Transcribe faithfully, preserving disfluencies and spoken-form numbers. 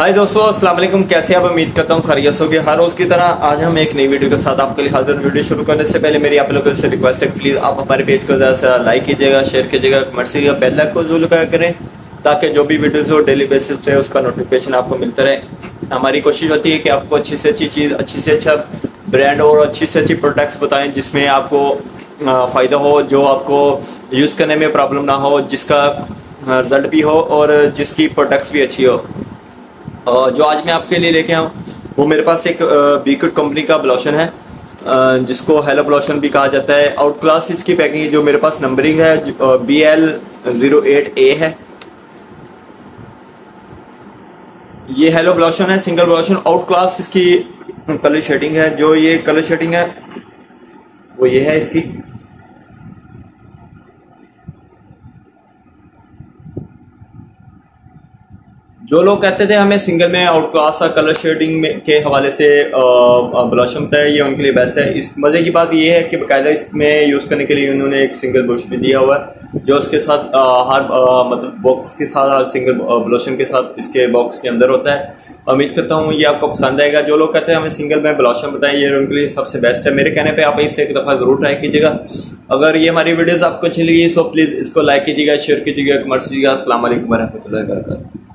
हाय दोस्तों, अस्सलाम वालेकुम। कैसे आप? उम्मीद करता हूँ खैरियत होगी। हर रोज़ की तरह आज हम एक नई वीडियो के साथ आपके लिए हाजिर। वीडियो शुरू करने से पहले मेरी आप लोगों से रिक्वेस्ट है, प्लीज़ आप हमारे पेज को ज़्यादा से ज़्यादा लाइक कीजिएगा, शेयर कीजिएगा, कमेंट्स कीजिएगा, बेल आइकन को जरूर लगा करें ताकि जो भी वीडियोज़ हो डेली बेसिस पे उसका नोटिफिकेशन आपको मिलता रहे। हमारी कोशिश होती है कि आपको अच्छी से अच्छी चीज़, अच्छी से अच्छा ब्रांड और अच्छी से अच्छी प्रोडक्ट्स बताएँ जिसमें आपको फ़ायदा हो, जो आपको यूज़ करने में प्रॉब्लम ना हो, जिसका रिजल्ट भी हो और जिसकी प्रोडक्ट्स भी अच्छी हो। जो आज मैं आपके लिए लेके आऊँ वो मेरे पास एक बीक्यूट कंपनी का ब्लोशन है, जिसको हेलो ब्लोशन भी कहा जाता है। आउट क्लास इसकी पैकिंग, जो मेरे पास नंबरिंग है B L zero eight A है। ये हेलो ब्लोशन है, सिंगल ब्लोशन। आउट क्लास इसकी कलर शेडिंग है, जो ये कलर शेडिंग है वो ये है इसकी। जो लोग कहते थे हमें सिंगल में आउट क्लास कलर शेडिंग में के हवाले से ब्लशम था, ये उनके लिए बेस्ट है। इस मज़े की बात ये है कि बाकायदा इसमें यूज़ करने के लिए उन्होंने एक सिंगल ब्रश भी दिया हुआ है, जो उसके साथ आ, हर आ, मतलब बॉक्स के साथ, हर सिंगल ब्लशम के साथ इसके बॉक्स के अंदर होता है। उम्मीद करता हूँ ये आपको पसंद आएगा। जो लोग कहते हैं हमें सिंगल में ब्लशम बताएं, ये उनके लिए सबसे बेस्ट है। मेरे कहने पर आप इससे एक दफ़ा ज़रूर ट्राई कीजिएगा। अगर ये हमारी वीडियोज़ आपको अच्छी लगी सो प्लीज़ इसको लाइक कीजिएगा, शेयर कीजिएगा, कमेंट्स कीजिएगा। अस्सलाम वालेकुम वरहमतुल्लाहि वबरकातुहू।